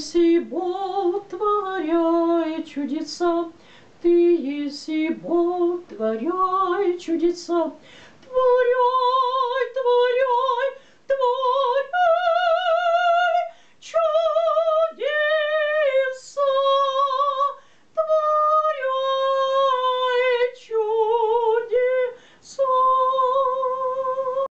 еси Бог, творяй чудеса, Ты еси Бог, творяй чудеса, творяй, творяй.